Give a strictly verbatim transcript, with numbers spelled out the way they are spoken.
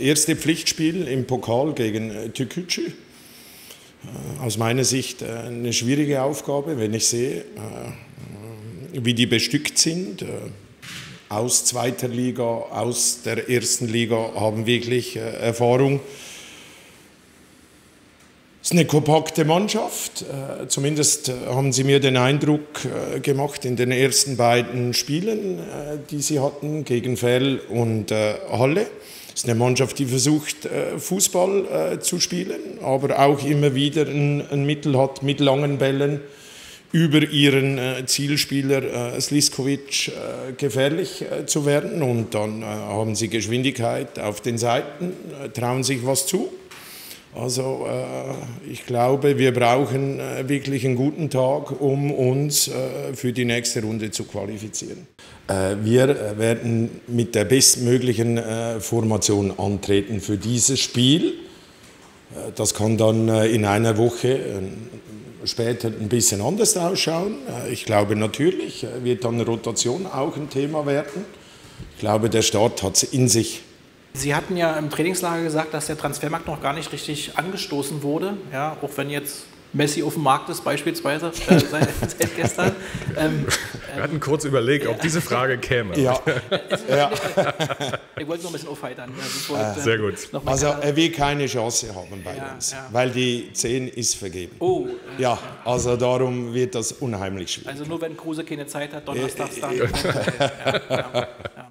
Erste Pflichtspiel im Pokal gegen Türkgücü. Aus meiner Sicht eine schwierige Aufgabe, wenn ich sehe, wie die bestückt sind. Aus zweiter Liga, aus der ersten Liga haben wirklich Erfahrung. Es ist eine kompakte Mannschaft, zumindest haben sie mir den Eindruck gemacht in den ersten beiden Spielen, die sie hatten, gegen Vehl und Halle. Es ist eine Mannschaft, die versucht, Fußball zu spielen, aber auch immer wieder ein Mittel hat mit langen Bällen, über ihren Zielspieler Sliskovic gefährlich zu werden. Und dann haben sie Geschwindigkeit auf den Seiten, trauen sich was zu. Also ich glaube, wir brauchen wirklich einen guten Tag, um uns für die nächste Runde zu qualifizieren. Wir werden mit der bestmöglichen Formation antreten für dieses Spiel. Das kann dann in einer Woche später ein bisschen anders ausschauen. Ich glaube, natürlich wird dann Rotation auch ein Thema werden. Ich glaube, der Start hat es in sich. Sie hatten ja im Trainingslager gesagt, dass der Transfermarkt noch gar nicht richtig angestoßen wurde, ja, auch wenn jetzt Messi auf dem Markt ist beispielsweise äh, seit, seit gestern. Ähm, Wir hatten kurz überlegt, äh, ob diese Frage käme. Ja. ja. Ich wollte noch ein bisschen aufheitern. Also äh, sehr gut. Also er will keine Chance haben bei ja, uns, ja. weil die zehn ist vergeben. Oh. Äh, ja, also darum wird das unheimlich schwierig. Also nur wenn Kruse keine Zeit hat, donnerstags dann. Äh, äh, ja, ja, ja.